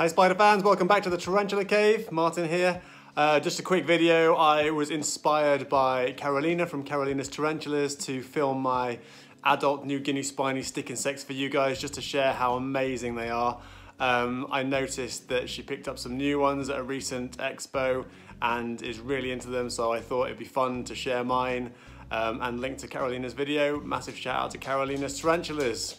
Hi spider fans, welcome back to the Tarantula Cave. Martin here. Just a quick video. I was inspired by Karolina from Karolina's Tarantulas to film my adult New Guinea Spiny Stick Insects for you guys, just to share how amazing they are. I noticed that she picked up some new ones at a recent expo and is really into them, so I thought it'd be fun to share mine and link to Karolina's video. Massive shout out to Karolina's Tarantulas.